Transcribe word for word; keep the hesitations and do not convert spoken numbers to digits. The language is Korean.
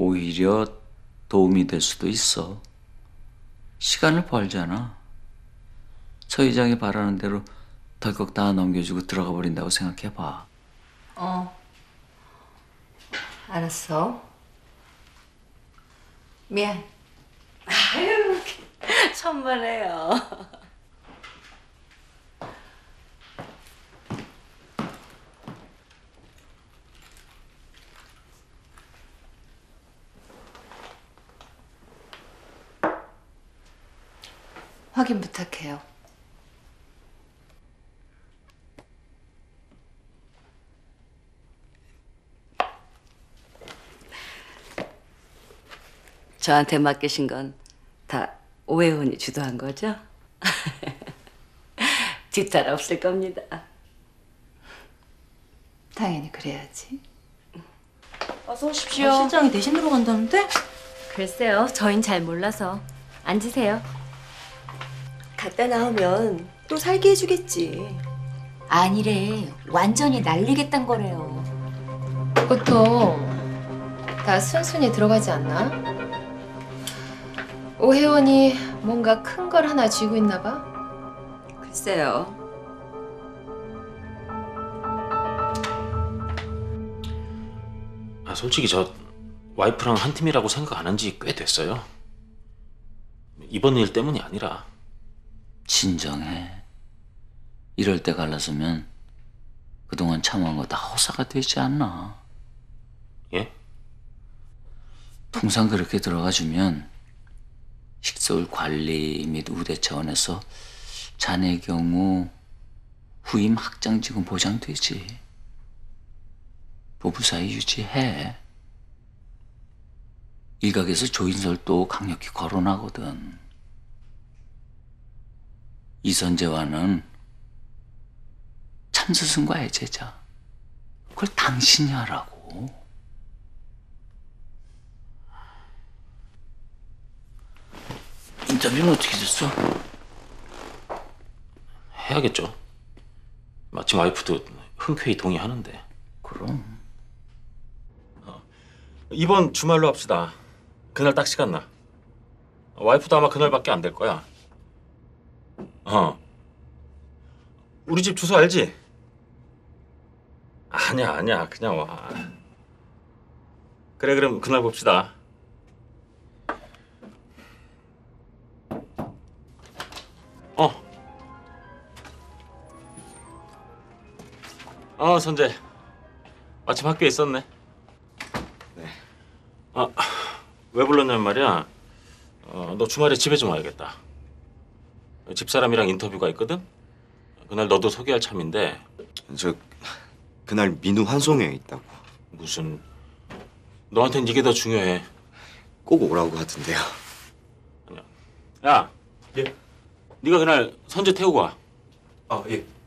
오히려 도움이 될 수도 있어. 시간을 벌잖아. 처 의장이 바라는 대로 덜컥 다 넘겨주고 들어가 버린다고 생각해봐. 어. 알았어. 미안. 아유, 천만에요. 확인 부탁해요. 저한테 맡기신 건 다 오해원이 주도한 거죠? 뒷탈 없을 겁니다. 당연히 그래야지. 어서 오십시오. 어, 실장이 대신 들어간다는데? 글쎄요, 저희는 잘 몰라서. 앉으세요. 갔다 나오면 또 살게 해주겠지. 아니래, 완전히 날리겠단 거래요. 그것도 다 순순히 들어가지 않나? 오해원이 뭔가 큰 걸 하나 쥐고 있나 봐? 글쎄요. 아, 솔직히 저 와이프랑 한 팀이라고 생각 안 한 지 꽤 됐어요. 이번 일 때문이 아니라. 진정해. 이럴 때 갈라서면 그동안 참아온 거 다 허사가 되지 않나? 예? 통상 그렇게 들어가주면 식솔 관리 및 우대 차원에서 자네 경우 후임 학장직은 보장되지. 부부 사이 유지해. 일각에서 조인설도 강력히 거론하거든. 이선재와는 참스승과 애제자. 그걸 당신이 하라고. 인터뷰는 어떻게 됐어? 해야겠죠. 마침 와이프도 흔쾌히 동의하는데. 그럼. 어, 이번 주말로 합시다. 그날 딱 시간 나. 와이프도 아마 그날밖에 안 될 거야. 어. 우리 집 주소 알지? 아니야, 아니야. 그냥 와. 그래, 그럼 그날 봅시다. 어. 아, 선재. 마침 학교에 있었네. 네. 아, 왜 불렀냐면 말이야. 어, 너 주말에 집에 좀 와야겠다. 집사람이랑 인터뷰가 있거든? 그날 너도 소개할 참인데. 저 그날 민우 환송회에 있다고. 무슨. 너한텐 이게 더 중요해. 꼭 오라고 하던데요. 야. 예. 네가 그날 선재 태우고 와. 아, 예.